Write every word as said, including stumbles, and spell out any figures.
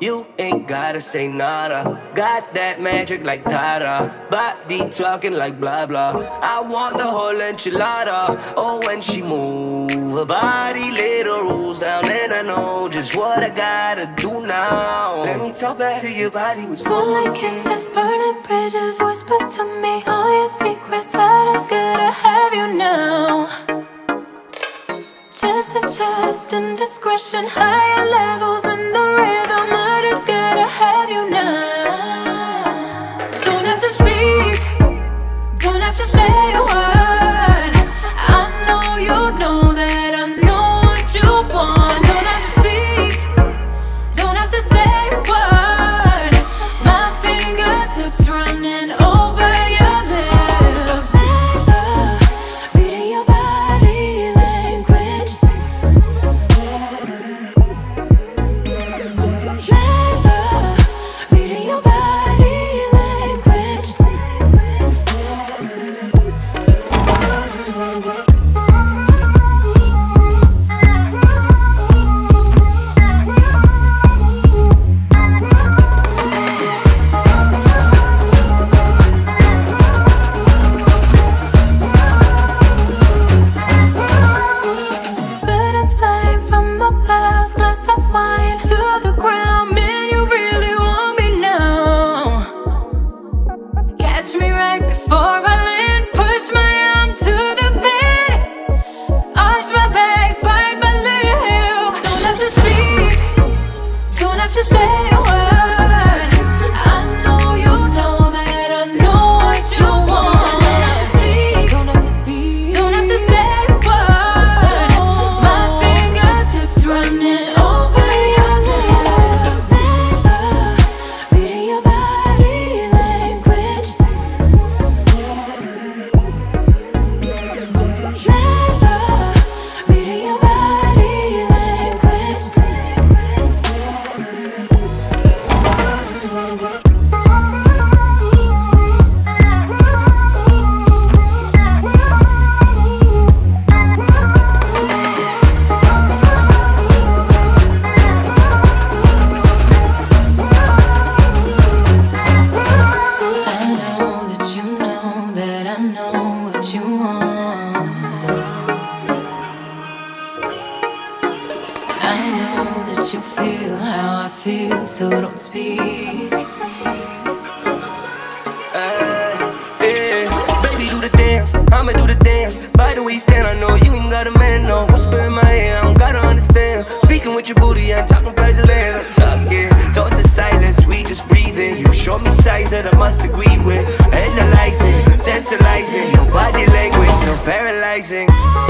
You ain't gotta say nada. Got that magic like Tara. Body talking like blah blah. I want the whole enchilada. Oh, when she move, her body little rolls down, and I know just what I gotta do now. Let me talk back to your body was moonlight kisses, burning bridges. Whisper to me all your secrets. That it's good to have you now. Just a chest indiscretion, higher levels in the rhythm. But it's good to have you now. Don't have to speak, don't have to say a word. I know you know that I know what you want. Don't have to speak, don't have to say a word. My fingertips running over your lips. I love reading your body paralyzing.